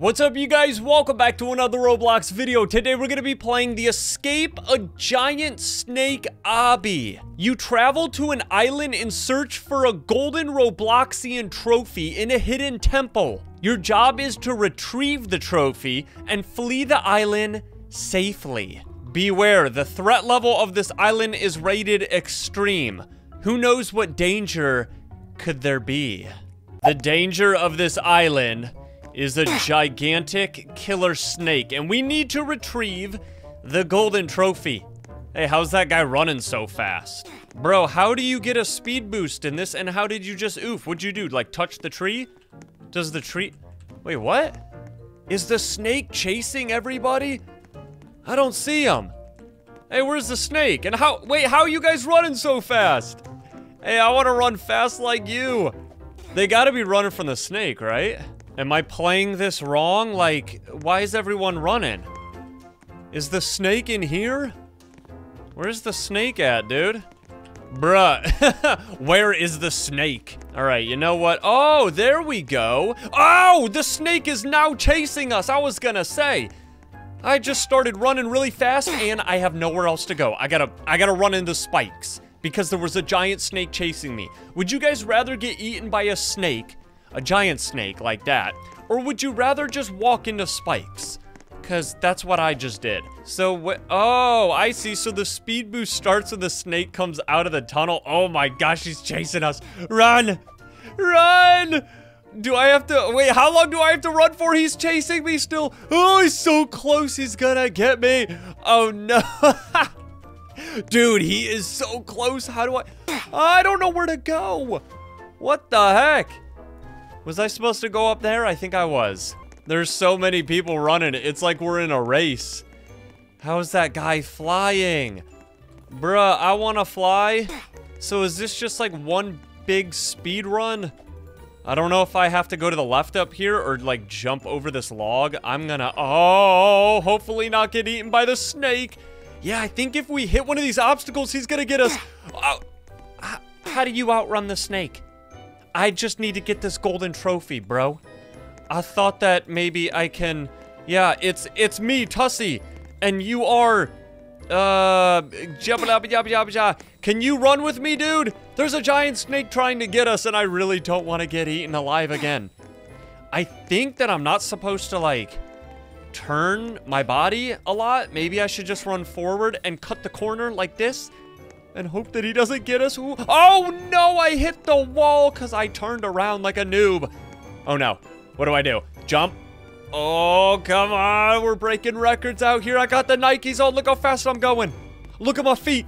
What's up, you guys? Welcome back to another Roblox video. Today we're gonna be playing the Escape a Giant Snake Obby. You travel to an island in search for a golden Robloxian trophy in a hidden temple. Your job is to retrieve the trophy and flee the island safely. Beware, the threat level of this island is rated extreme. Who knows what danger could there be? The danger of this island is a gigantic killer snake, and we need to retrieve the golden trophy. Hey, how's that guy running so fast? Bro, how do you get a speed boost in this, and how did you just oof? What'd you do, like touch the tree? Does the tree... Wait, what? Is the snake chasing everybody? I don't see him. Hey, where's the snake? And how... Wait, how are you guys running so fast? Hey, I want to run fast like you. They gotta be running from the snake, right? Am I playing this wrong? Like, why is everyone running? Is the snake in here? Where's the snake at, dude? Bruh, where is the snake? All right, you know what? Oh, there we go. Oh, the snake is now chasing us. I was gonna say, I just started running really fast and I have nowhere else to go. I gotta run into spikes because there was a giant snake chasing me. Would you guys rather get eaten by a snake, a giant snake like that, or would you rather just walk into spikes? Because that's what I just did. So what? Oh, I see. So the speed boost starts when the snake comes out of the tunnel. Oh my gosh, he's chasing us. Run, run. Do I have to wait? How long do I have to run for? He's chasing me still. Oh, he's so close. He's gonna get me. Oh no. Dude, he is so close. How do I don't know where to go. What the heck? Was I supposed to go up there? I think I was. There's so many people running. It's like we're in a race. How is that guy flying? Bruh, I want to fly. So is this just like one big speed run? I don't know if I have to go to the left up here or like jump over this log. I'm gonna, oh, hopefully not get eaten by the snake. Yeah, I think if we hit one of these obstacles, he's gonna get us. Oh, how do you outrun the snake? I just need to get this golden trophy, bro. I thought that maybe I can... Yeah, it's me, Tussie. And you are... Can you run with me, dude? There's a giant snake trying to get us, and I really don't want to get eaten alive again. I think that I'm not supposed to, like, turn my body a lot. Maybe I should just run forward and cut the corner like this and hope that he doesn't get us. Ooh. Oh no, I hit the wall because I turned around like a noob. Oh no, what do I do? Jump? Oh, come on, we're breaking records out here. I got the Nikes on, look how fast I'm going. Look at my feet.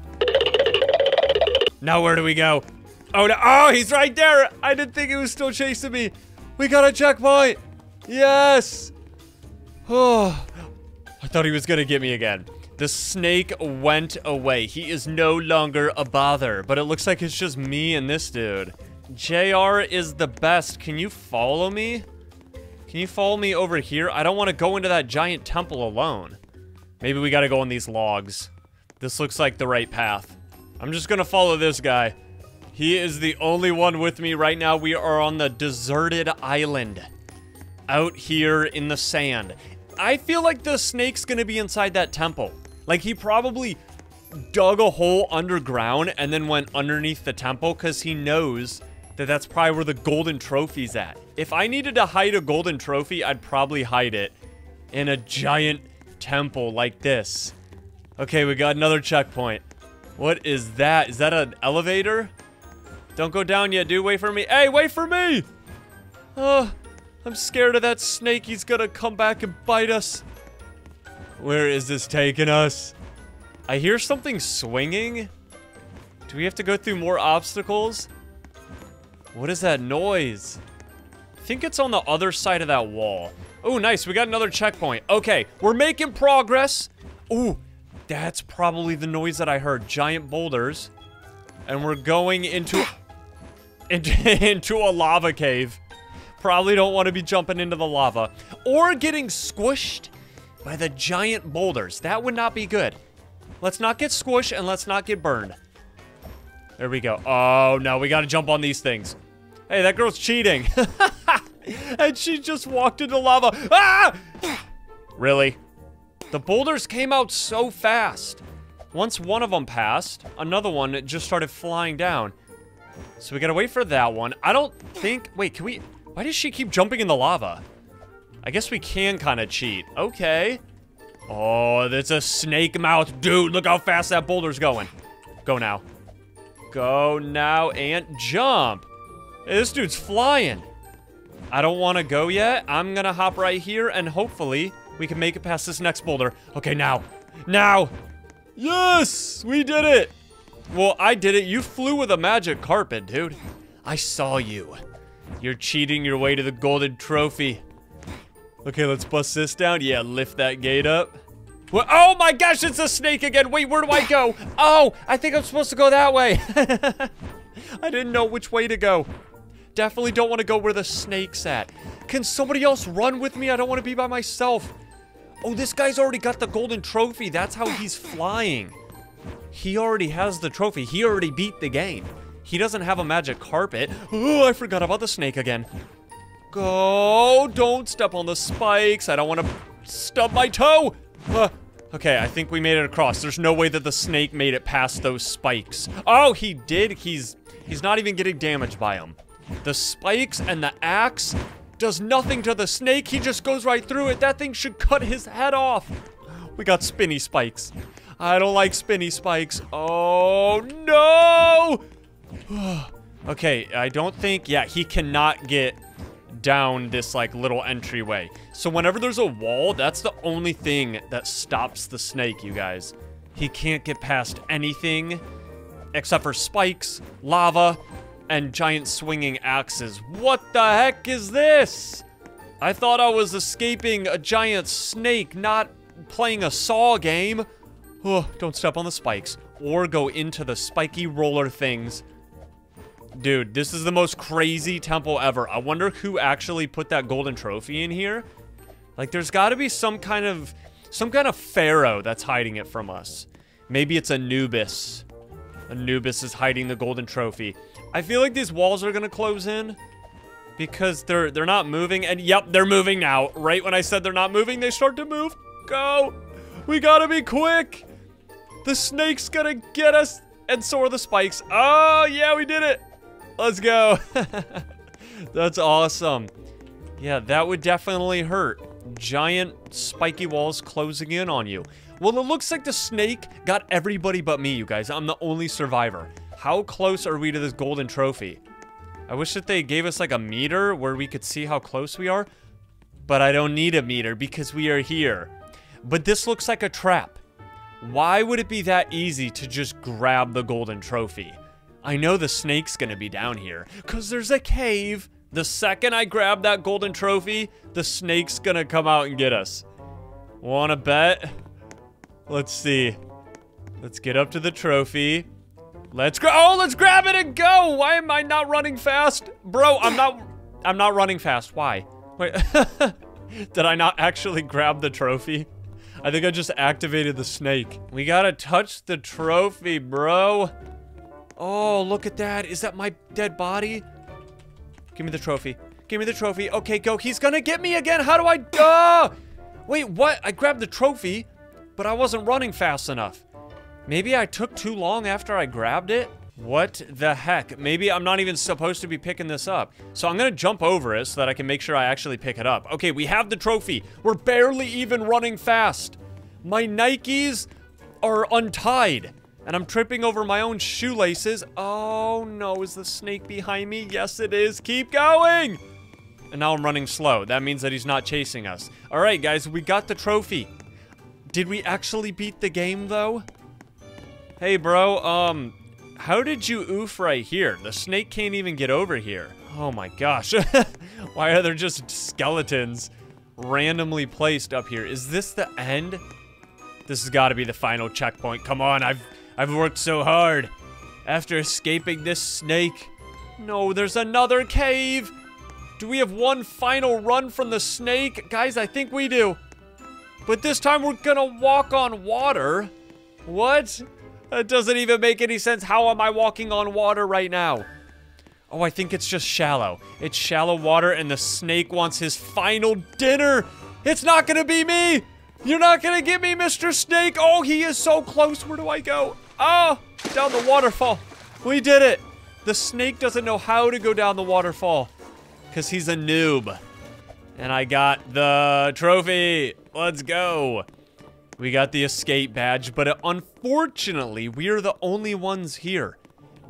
Now where do we go? Oh no, oh, he's right there. I didn't think he was still chasing me. We got a checkpoint, yes. Oh, I thought he was gonna get me again. The snake went away. He is no longer a bother, but it looks like it's just me and this dude. JR is the best. Can you follow me? Can you follow me over here? I don't want to go into that giant temple alone. Maybe we got to go on these logs. This looks like the right path. I'm just going to follow this guy. He is the only one with me right now. We are on the deserted island out here in the sand. I feel like the snake's going to be inside that temple. Like, he probably dug a hole underground and then went underneath the temple because he knows that that's probably where the golden trophy's at. If I needed to hide a golden trophy, I'd probably hide it in a giant temple like this. Okay, we got another checkpoint. What is that? Is that an elevator? Don't go down yet, dude. Wait for me. Hey, wait for me! I'm scared of that snake. He's gonna come back and bite us. Where is this taking us? I hear something swinging. Do we have to go through more obstacles? What is that noise? I think it's on the other side of that wall. Oh, nice. We got another checkpoint. Okay, we're making progress. Ooh, that's probably the noise that I heard. Giant boulders. And we're going into a lava cave. Probably don't want to be jumping into the lava or getting squished by the giant boulders. That would not be good. Let's not get squished and let's not get burned. There we go. Oh no, we got to jump on these things. Hey, that girl's cheating. and she just walked into lava. Ah! Really? The boulders came out so fast. Once one of them passed, another one just started flying down. So we gotta wait for that one. I don't think... Wait, can we... Why does she keep jumping in the lava? I guess we can kind of cheat. Okay. Oh, that's a snake mouth. Dude, look how fast that boulder's going. Go now. Go now and jump. Hey, this dude's flying. I don't want to go yet. I'm gonna hop right here and hopefully we can make it past this next boulder. Okay, now. Now. Yes, we did it. Well, I did it. You flew with a magic carpet, dude. I saw you. You're cheating your way to the golden trophy. Okay, let's bust this down. Yeah, lift that gate up. Well, oh my gosh, it's a snake again. Wait, where do I go? Oh, I think I'm supposed to go that way. I didn't know which way to go. Definitely don't want to go where the snake's at. Can somebody else run with me? I don't want to be by myself. Oh, this guy's already got the golden trophy. That's how he's flying. He already has the trophy. He already beat the game. He doesn't have a magic carpet. Oh, I forgot about the snake again. Go, don't step on the spikes. I don't want to stub my toe. Okay, I think we made it across. There's no way that the snake made it past those spikes. Oh, he did. He's not even getting damaged by them. The spikes and the axe does nothing to the snake. He just goes right through it. That thing should cut his head off. We got spinny spikes. I don't like spinny spikes. Oh, no. Okay, I don't think... Yeah, he cannot get... down this like little entryway. So whenever there's a wall, that's the only thing that stops the snake, you guys. He can't get past anything except for spikes, lava, and giant swinging axes. What the heck is this? I thought I was escaping a giant snake, not playing a Saw game. Oh, don't step on the spikes or go into the spiky roller things. Dude, this is the most crazy temple ever. I wonder who actually put that golden trophy in here. Like, there's got to be some kind of pharaoh that's hiding it from us. Maybe it's Anubis. Anubis is hiding the golden trophy. I feel like these walls are going to close in because they're not moving. And yep, they're moving now. Right when I said they're not moving, they start to move. Go. We got to be quick. The snake's going to get us. And so are the spikes. Oh, yeah, we did it. Let's go. That's awesome. Yeah, that would definitely hurt. Giant spiky walls closing in on you. Well, it looks like the snake got everybody but me, you guys. I'm the only survivor. How close are we to this golden trophy? I wish that they gave us like a meter where we could see how close we are. But I don't need a meter because we are here. But this looks like a trap. Why would it be that easy to just grab the golden trophy? I know the snake's gonna be down here, because there's a cave. The second I grab that golden trophy, the snake's gonna come out and get us. Wanna bet? Let's see. Let's get up to the trophy. Let's grab it and go! Why am I not running fast? Bro, I'm not running fast. Why? Wait, did I not actually grab the trophy? I think I just activated the snake. We gotta touch the trophy, bro. Oh, look at that. Is that my dead body? Give me the trophy. Give me the trophy. Okay, go. He's gonna get me again. How do I... Oh! Wait, what? I grabbed the trophy, but I wasn't running fast enough. Maybe I took too long after I grabbed it? What the heck? Maybe I'm not even supposed to be picking this up. So I'm gonna jump over it so that I can make sure I actually pick it up. Okay, we have the trophy. We're barely even running fast. My Nikes are untied. And I'm tripping over my own shoelaces. Oh no, is the snake behind me? Yes, it is. Keep going! And now I'm running slow. That means that he's not chasing us. All right, guys, we got the trophy. Did we actually beat the game, though? Hey, bro, how did you oof right here? The snake can't even get over here. Oh my gosh. Why are there just skeletons randomly placed up here? Is this the end? This has got to be the final checkpoint. Come on, I've worked so hard after escaping this snake. No, there's another cave. Do we have one final run from the snake? Guys, I think we do. But this time we're gonna walk on water. What? That doesn't even make any sense. How am I walking on water right now? Oh, I think it's just shallow. It's shallow water, and the snake wants his final dinner. It's not gonna be me. You're not gonna get me, Mr. Snake. Oh, he is so close. Where do I go? Oh, down the waterfall. We did it. The snake doesn't know how to go down the waterfall because he's a noob. And I got the trophy. Let's go. We got the escape badge, but unfortunately, we are the only ones here.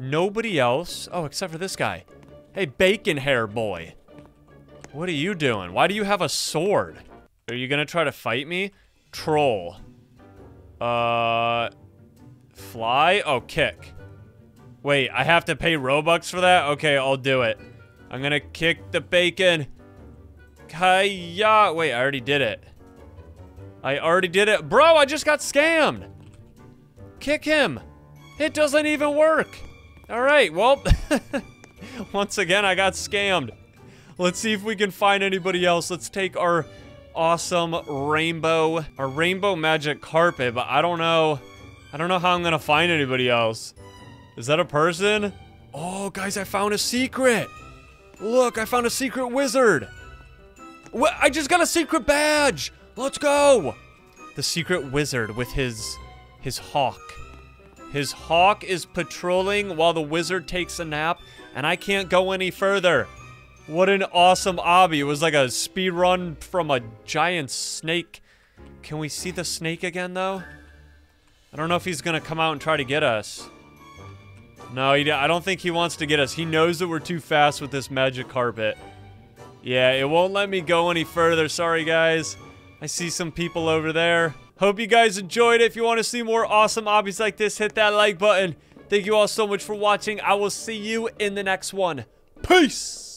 Nobody else. Oh, except for this guy. Hey, bacon hair boy. What are you doing? Why do you have a sword? Are you gonna try to fight me? Troll. Fly? Oh, kick. Wait, I have to pay Robux for that? Okay, I'll do it. I'm gonna kick the bacon. Kaya. Wait, I already did it. I already did it. Bro, I just got scammed. Kick him. It doesn't even work. All right, well, once again, I got scammed. Let's see if we can find anybody else. Let's take our awesome rainbow, magic carpet, but I don't know how I'm gonna find anybody else. Is that a person? Oh, guys, I found a secret. Look, I found a secret wizard. What? I just got a secret badge. Let's go. The secret wizard with his hawk. His hawk is patrolling while the wizard takes a nap, and I can't go any further. What an awesome obby. It was like a speed run from a giant snake. Can we see the snake again, though? I don't know if he's going to come out and try to get us. No, I don't think he wants to get us. He knows that we're too fast with this magic carpet. Yeah, it won't let me go any further. Sorry, guys. I see some people over there. Hope you guys enjoyed it. If you want to see more awesome obbies like this, hit that like button. Thank you all so much for watching. I will see you in the next one. Peace!